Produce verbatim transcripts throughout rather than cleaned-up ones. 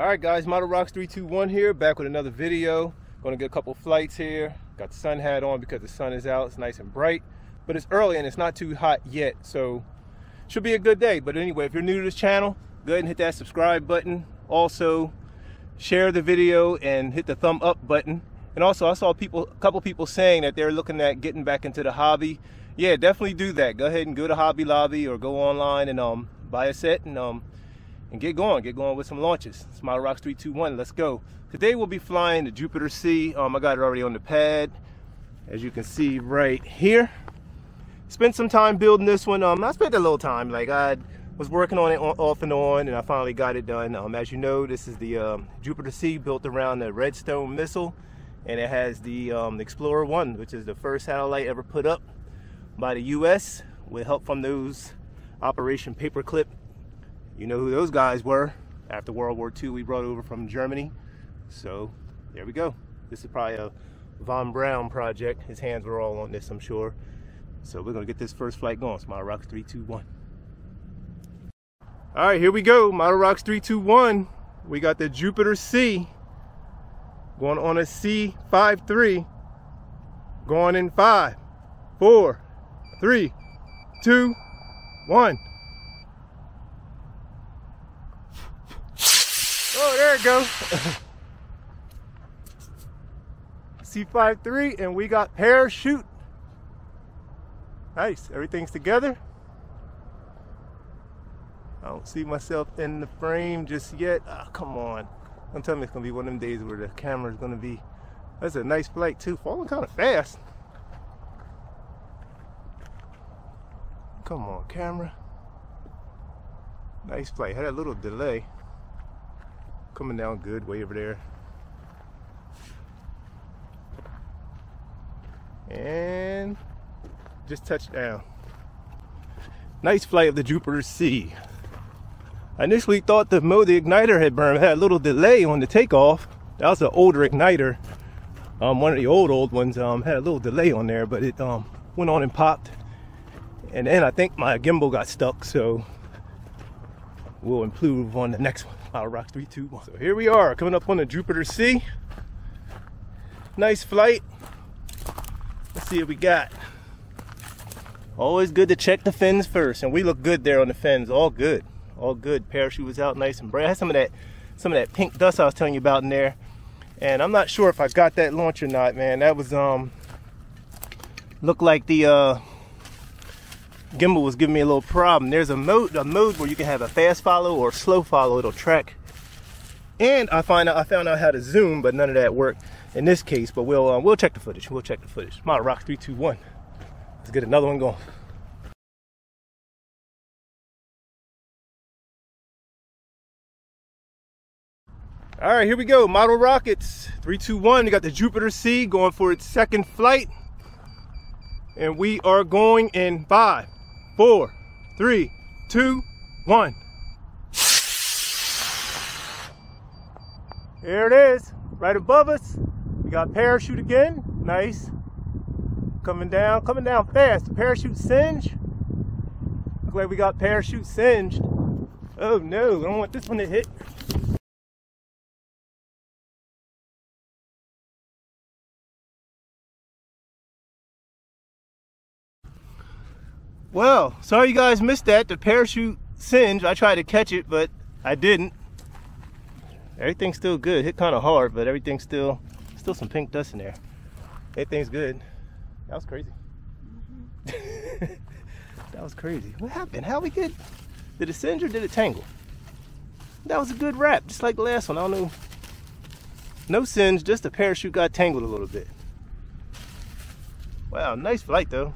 Alright guys, Model Rocks three two one here, back with another video. Gonna get a couple flights here. Got the sun hat on because the sun is out, it's nice and bright. But it's early and it's not too hot yet, so should be a good day. But anyway, if you're new to this channel, go ahead and hit that subscribe button. Also, share the video and hit the thumb up button. And also, I saw people, a couple people saying that they're looking at getting back into the hobby. Yeah, definitely do that. Go ahead and go to Hobby Lobby or go online and um, buy a set and um, and get going, get going with some launches. It's Model Rocks three two one, let's go. Today we'll be flying the Jupiter-C. Um, I got it already on the pad, as you can see right here. Spent some time building this one. Um, I spent a little time, like I was working on it on, off and on, and I finally got it done. Um, as you know, this is the um, Jupiter-C built around the Redstone missile, and it has the um, Explorer one, which is the first satellite ever put up by the U S with help from those Operation Paperclip. You know who those guys were. After World War Two, we brought over from Germany. So there we go. This is probably a Von Braun project. His hands were all on this, I'm sure. So we're gonna get this first flight going. It's Model Rocks three two one. All right, here we go. Model Rocks three two one. We got the Jupiter-C going on a C five three. Going in five, four, three, two, one. Oh, there it goes. C five three, and we got parachute. Nice, everything's together. I don't see myself in the frame just yet. Oh, come on. Don't tell me it's gonna be one of them days where the camera's gonna be. That's a nice flight too, falling kind of fast. Come on, camera. Nice flight, had a little delay. Coming down good, way over there. And just touched down. Nice flight of the Jupiter-C. I initially thought the mo the igniter had burned, had a little delay on the takeoff. That was an older igniter. Um, one of the old old ones um, had a little delay on there, but it um, went on and popped. And then I think my gimbal got stuck, so we'll improve on the next one. Model Rocks three two one. So here we are, coming up on the Jupiter-C. Nice flight. Let's see what we got. Always good to check the fins first, and we look good there on the fins. All good, all good. Parachute was out nice and bright. I had some of that, some of that pink dust I was telling you about in there, and I'm not sure if I got that launch or not, man. That was um, looked like the uh, gimbal was giving me a little problem. There's a mode a mode where you can have a fast follow or slow follow, it'll track. And I find out I found out how to zoom, but none of that worked in this case. But we'll uh, we'll check the footage. We'll check the footage. Model Rocks three two one. Let's get another one going. Alright, here we go. Model Rockets three two one. You got the Jupiter-C going for its second flight. And we are going in five. Four, three, two, one. There it is, right above us. We got parachute again, nice. Coming down, coming down fast. The parachute singed. Looks like we got parachute singed. Oh no, I don't want this one to hit. Well, sorry you guys missed that. The parachute singed. I tried to catch it, but I didn't. Everything's still good. Hit kind of hard, but everything's still, still some pink dust in there. Everything's good. That was crazy. Mm-hmm. That was crazy. What happened? How we get? Did it singe or did it tangle? That was a good wrap, just like the last one. I don't know. No singe, just the parachute got tangled a little bit. Wow, nice flight though.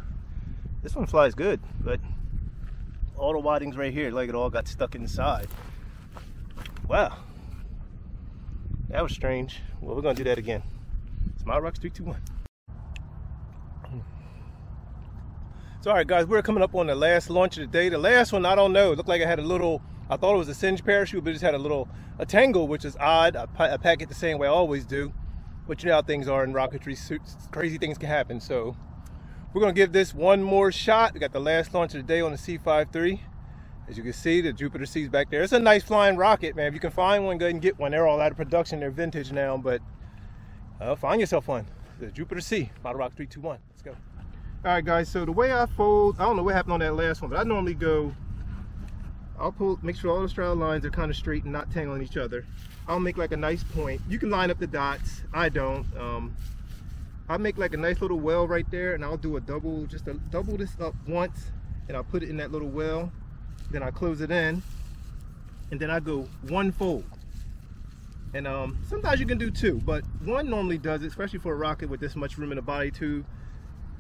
This one flies good, but all the waddings right here, like it all got stuck inside. Wow. That was strange. Well, we're gonna do that again. It's Model Rocks three two one. So all right guys, we're coming up on the last launch of the day. The last one, I don't know, it looked like I had a little, I thought it was a singed parachute, but it just had a little, a tangle, which is odd. I, I pack it the same way I always do, but you know how things are in rocketry, crazy things can happen, so. We're gonna give this one more shot. We got the last launch of the day on the C five three. As you can see, the Jupiter-C's back there. It's a nice flying rocket, man. If you can find one, go ahead and get one. They're all out of production. They're vintage now, but uh, find yourself one. The Jupiter-C, Modelrock three two one. Let's go. All right, guys, so the way I fold, I don't know what happened on that last one, but I normally go, I'll pull, make sure all the straddle lines are kind of straight and not tangling each other. I'll make like a nice point. You can line up the dots. I don't. Um, I make like a nice little well right there, and I'll do a double, just a, double this up once, and I'll put it in that little well. Then I close it in, and then I go one fold. And um, sometimes you can do two, but one normally does it, especially for a rocket with this much room in the body tube.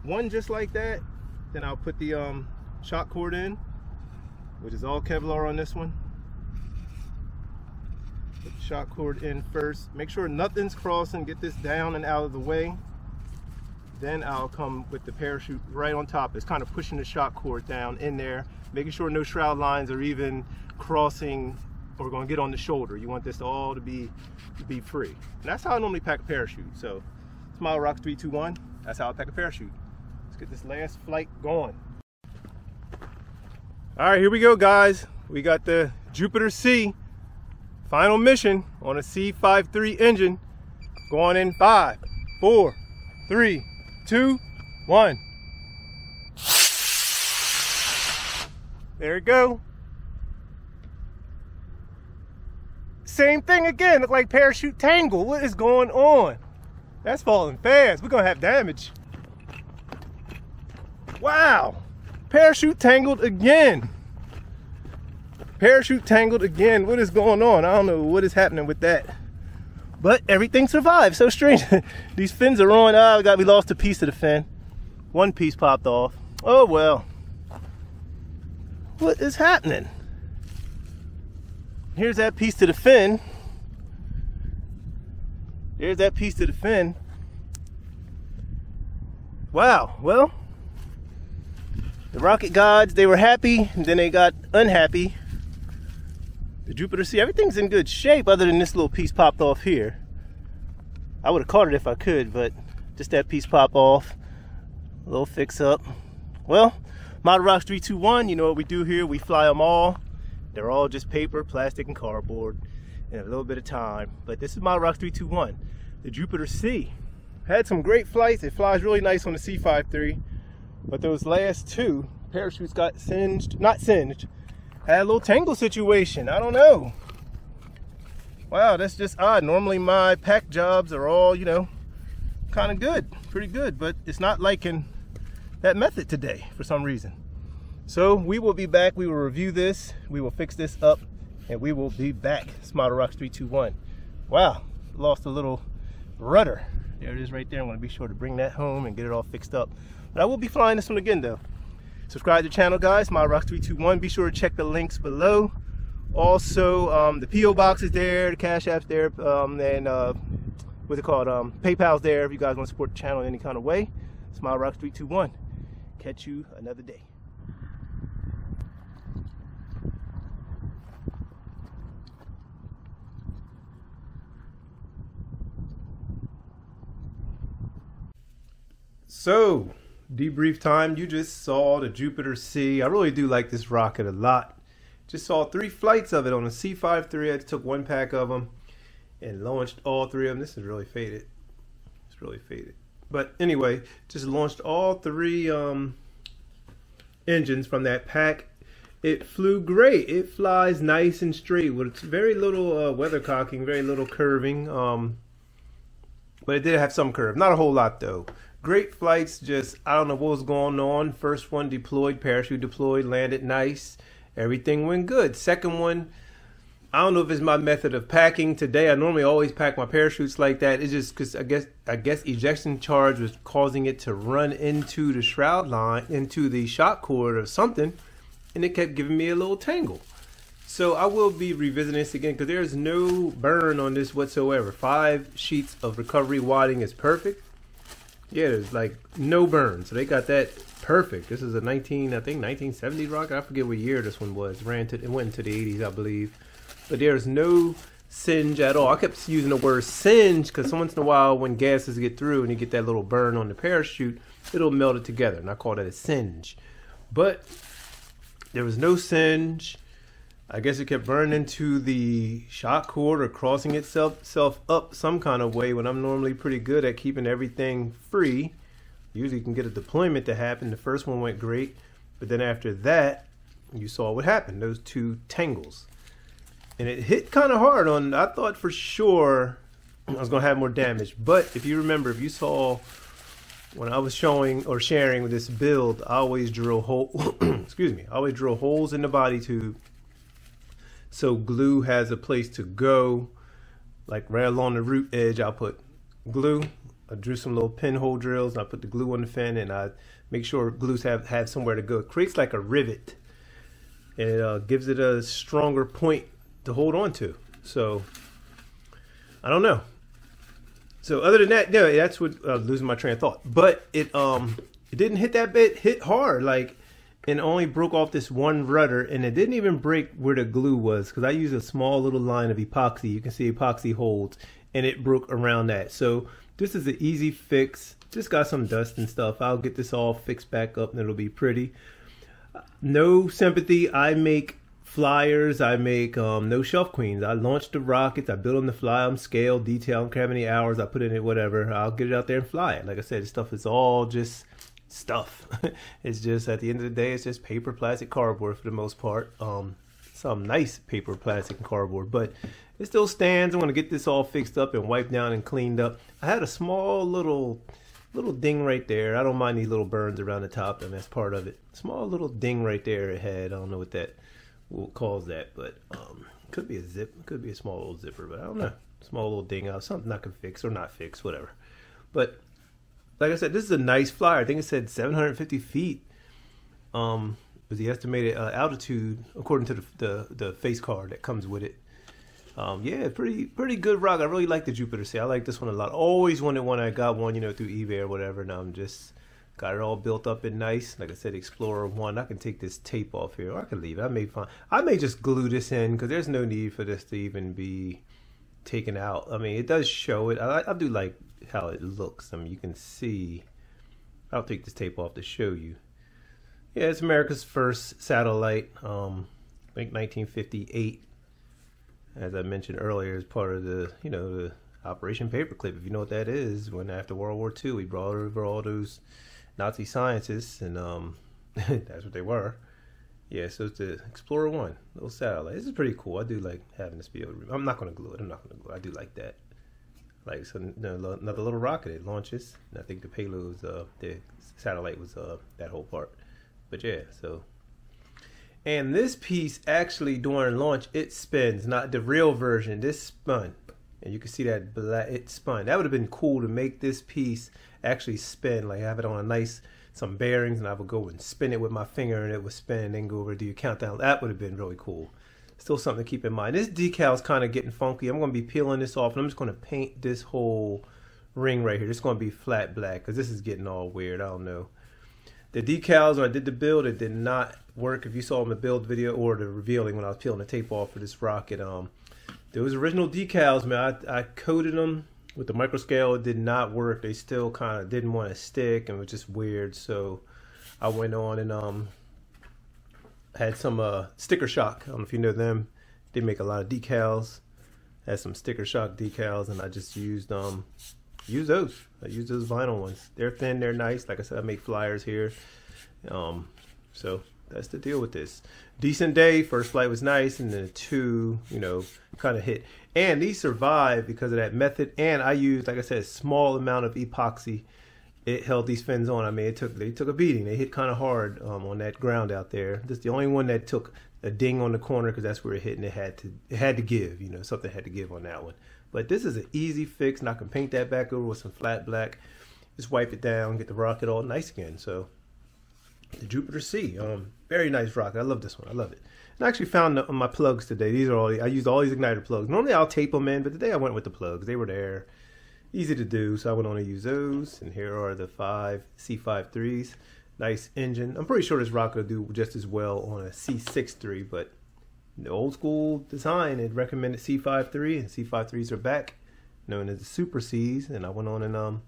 One just like that, then I'll put the um, shock cord in, which is all Kevlar on this one. Put the shock cord in first. Make sure nothing's crossing, get this down and out of the way. Then I'll come with the parachute right on top. It's kind of pushing the shock cord down in there, making sure no shroud lines are even crossing or going to get on the shoulder. You want this all to be, to be free. And that's how I normally pack a parachute. So it's Modelrock three two one. That's how I pack a parachute. Let's get this last flight going. All right, here we go, guys. We got the Jupiter-C final mission on a C fifty-three engine. Going in five, four, three, two, one. There we go. Same thing again. Look like parachute tangle. What is going on? That's falling fast. We're gonna have damage. Wow. Parachute tangled again. Parachute tangled again. What is going on? I don't know what is happening with that. But everything survived. So strange. These fins are on. Oh, we, got, we lost a piece of the fin. One piece popped off. Oh, well. What is happening? Here's that piece to the fin. There's that piece to the fin. Wow, well, the rocket gods, they were happy, and then they got unhappy. The Jupiter-C, everything's in good shape other than this little piece popped off here. I would have caught it if I could, but just that piece popped off. A little fix up. Well, Modelrock three two one, you know what we do here, we fly them all. They're all just paper, plastic, and cardboard. In a little bit of time, but this is Modelrock three two one, the Jupiter-C. Had some great flights. It flies really nice on the C fifty-three, but those last two parachutes got singed, not singed, had a little tangle situation. I don't know. Wow, that's just odd. Normally my pack jobs are all, you know, kind of good, pretty good, but it's not liking that method today for some reason. So we will be back. We will review this. We will fix this up. And we will be back. It's Modelrock three two one. Wow, lost a little rudder. There it is right there. I want to be sure to bring that home and get it all fixed up. But I will be flying this one again, though. Subscribe to the channel, guys. Modelrock three two one. Be sure to check the links below. Also, um, the P O box is there, the Cash App's there, um, and uh, what's it called? Um, PayPal's there if you guys want to support the channel in any kind of way. It's Modelrock three two one. Catch you another day. So, debrief time. You just saw the Jupiter-C. I really do like this rocket a lot. Just saw three flights of it on a C fifty-three. I took one pack of them and launched all three of them. This is really faded. It's really faded. But anyway, just launched all three um, engines from that pack. It flew great. It flies nice and straight with very little uh, weathercocking, very little curving. Um, but it did have some curve. Not a whole lot, though. Great flights, just, I don't know what was going on. First one deployed, parachute deployed, landed nice. Everything went good. Second one, I don't know if it's my method of packing today. I normally always pack my parachutes like that. It's just because I guess I guess ejection charge was causing it to run into the shroud line, into the shock cord or something, and it kept giving me a little tangle. So I will be revisiting this again because there's no burn on this whatsoever. Five sheets of recovery wadding is perfect. Yeah, there's like no burn, so they got that perfect. This is a nineteen, I think nineteen seventy rocket. I forget what year this one was. Ran to, it went into the eighties, I believe. But there's no singe at all. I kept using the word singe because once in a while, when gases get through and you get that little burn on the parachute, it'll meld it together, and I call that a singe. But there was no singe. I guess it kept burning into the shock cord or crossing itself self up some kind of way when I'm normally pretty good at keeping everything free. Usually you can get a deployment to happen. The first one went great, but then after that, you saw what happened, those two tangles. And it hit kind of hard on, I thought for sure I was going to have more damage. But if you remember, if you saw when I was showing or sharing this build, I always drill hole, excuse me, I always drill holes in the body tube so glue has a place to go. Like right along the root edge, I'll put glue. I drew some little pinhole drills and I put the glue on the fin and I make sure glues have, have somewhere to go. It creates like a rivet and it uh, gives it a stronger point to hold on to. So I don't know. So other than that, no, that's what I uh, was losing my train of thought. But it um it didn't hit that bit, hit hard like, and only broke off this one rudder, and it didn't even break where the glue was because I used a small little line of epoxy. You can see epoxy holds, and it broke around that. So this is an easy fix. Just got some dust and stuff. I'll get this all fixed back up and it'll be pretty. No sympathy. I make flyers. I make um, no shelf queens. I launch the rockets. I build on the fly. I'm scale, detail. I don't care how many hours I put in it, whatever. I'll get it out there and fly it. Like I said, this stuff is all just stuff. It's just, at the end of the day, it's just paper, plastic, cardboard for the most part. Um, some nice paper, plastic, and cardboard. But it still stands. I'm going to get this all fixed up and wiped down and cleaned up. I had a small little little ding right there. I don't mind these little burns around the top, and that's part of it. Small little ding right there it had. I don't know what that what calls that, but um, could be a zip. Could be a small little zipper, but I don't know. Small little ding out. Something I can fix or not fix, whatever. But like I said, this is a nice flyer. I think it said seven hundred fifty feet. Um, was the estimated uh, altitude according to the, the the face card that comes with it. Um, yeah, pretty pretty good rock. I really like the Jupiter-C. I like this one a lot. Always wanted one. I got one, you know, through eBay or whatever, and I'm just got it all built up and nice. Like I said, Explorer one. I can take this tape off here, or I can leave it. I may find, I may just glue this in because there's no need for this to even be taken out. I mean, it does show it. I, I do like how it looks. I mean, you can see. I'll take this tape off to show you. Yeah, it's America's first satellite. Um, I think nineteen fifty-eight. As I mentioned earlier, as part of the, you know, the Operation Paperclip, if you know what that is, when after World War Two, we brought over all those Nazi scientists, and um, that's what they were. Yeah, so it's the Explorer one, little satellite. This is pretty cool. I do like having this be. I'm not going to glue it. I'm not going to glue it. I do like that. Like so, you know, another little rocket. It launches, and I think the payload was, uh, the satellite was uh, that whole part. But yeah, so. And this piece actually during launch, it spins, not the real version. This spun, and you can see that black, it spun. That would have been cool to make this piece actually spin, like have it on a nice, some bearings, and I would go and spin it with my finger and it would spin and then go over and do your countdown. That would have been really cool. Still something to keep in mind. This decal is kind of getting funky. I'm going to be peeling this off and I'm just going to paint this whole ring right here. It's going to be flat black because this is getting all weird. I don't know. The decals, when I did the build, it did not work. If you saw in the build video or the revealing when I was peeling the tape off for this rocket, um, those original decals, man, I, I coated them with the microscale. It did not work. They still kind of didn't want to stick and was just weird. So I went on and um, had some uh, Sticker Shock. I don't know if you know them. They make a lot of decals. Had some Sticker Shock decals, and I just used um. Use those. I use those vinyl ones. They're thin. They're nice. Like I said, I make flyers here. Um, so that's the deal with this. Decent day. First flight was nice, and then two, you know, kind of hit. And these survived because of that method. And I used, like I said, a small amount of epoxy. It held these fins on. I mean, it took they took a beating. They hit kind of hard um, on that ground out there. This is the only one that took a ding on the corner because that's where it hit, and it had to it had to give. You know, something had to give on that one. But this is an easy fix, and I can paint that back over with some flat black. Just wipe it down, get the rocket all nice again. So the Jupiter-C, um, very nice rocket. I love this one. I love it. And I actually found the, my plugs today. These are all I used all these igniter plugs. Normally I'll tape them in, but today I went with the plugs. They were there, easy to do. So I went on to use those. And here are the five C five threes. Nice engine. I'm pretty sure this rocket will do just as well on a C six three, but the old school design, it recommended C five three, and C five threes are back, known as the Super C's, and I went on and um,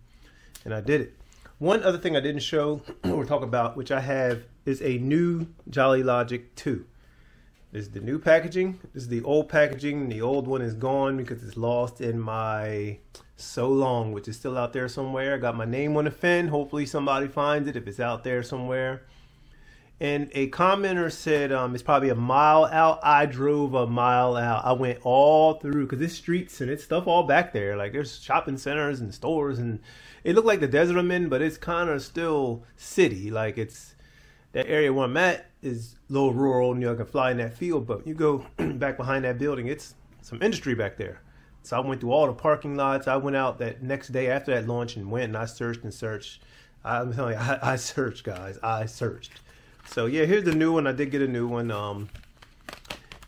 and I did it. One other thing I didn't show or talk about, which I have, is a new Jolly Logic two. This is the new packaging. This is the old packaging. The old one is gone because it's lost in my so long, which is still out there somewhere. I got my name on the fin. Hopefully somebody finds it if it's out there somewhere. And a commenter said um, it's probably a mile out. I drove a mile out. I went all through because it's streets and it's stuff all back there. Like there's shopping centers and stores, and it looked like the desert I'm in, but it's kind of still city. Like it's that area where I'm at is a little rural, and you know, I can fly in that field. But you go back behind that building, it's some industry back there. So I went through all the parking lots. I went out that next day after that launch and went and I searched and searched. I'm telling you, I, I searched, guys. I searched. So yeah, here's the new one. I did get a new one. Um,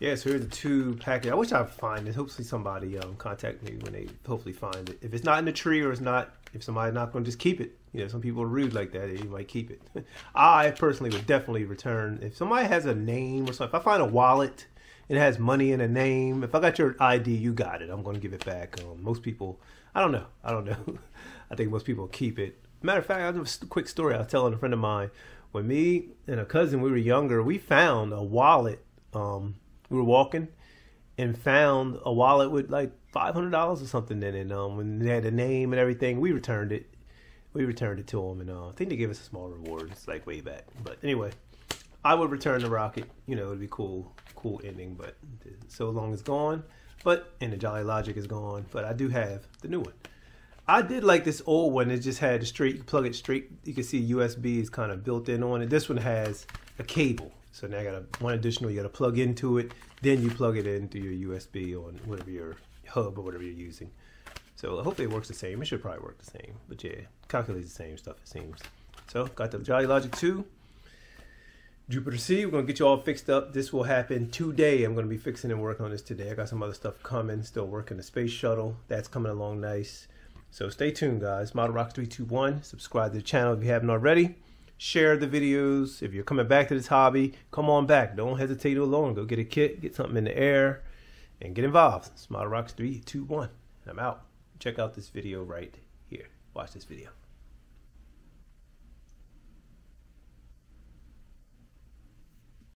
yeah, so here's the two package. I wish I'd find it. Hopefully somebody um, contact me when they hopefully find it. If it's not in the tree, or it's not, if somebody's not going to just keep it. You know, some people are rude like that. You might keep it. I personally would definitely return. If somebody has a name or something, if I find a wallet and it has money in a name, if I got your I D, you got it. I'm going to give it back. Um, most people, I don't know. I don't know. I think most people keep it. Matter of fact, I'll give a quick story. I was telling a friend of mine. When me and a cousin, we were younger, we found a wallet. Um, we were walking and found a wallet with like five hundred dollars or something in it. And um, when they had a name and everything, we returned it. We returned it to them. And uh, I think they gave us a small reward. It's like way back. But anyway, I would return the rocket. You know, it'd be cool, cool ending. But so long it's gone. But, and the Jolly Logic is gone. But I do have the new one. I did like this old one. It just had a straight, you plug it straight. You can see U S B is kind of built in on it. This one has a cable. So now I got a, one additional, you got to plug into it. Then you plug it into your U S B on whatever your hub or whatever you're using. So hopefully it works the same. It should probably work the same. But yeah, calculates the same stuff, it seems. So got the Jolly Logic two. Jupiter-C, we're going to get you all fixed up. This will happen today. I'm going to be fixing and working on this today. I got some other stuff coming. Still working the space shuttle. That's coming along nice. So stay tuned, guys. Modelrockets three two one. Subscribe to the channel if you haven't already. Share the videos. If you're coming back to this hobby, come on back. Don't hesitate to alone. Go get a kit, get something in the air, and get involved. It's Modelrockets three two one. I'm out. Check out this video right here. Watch this video.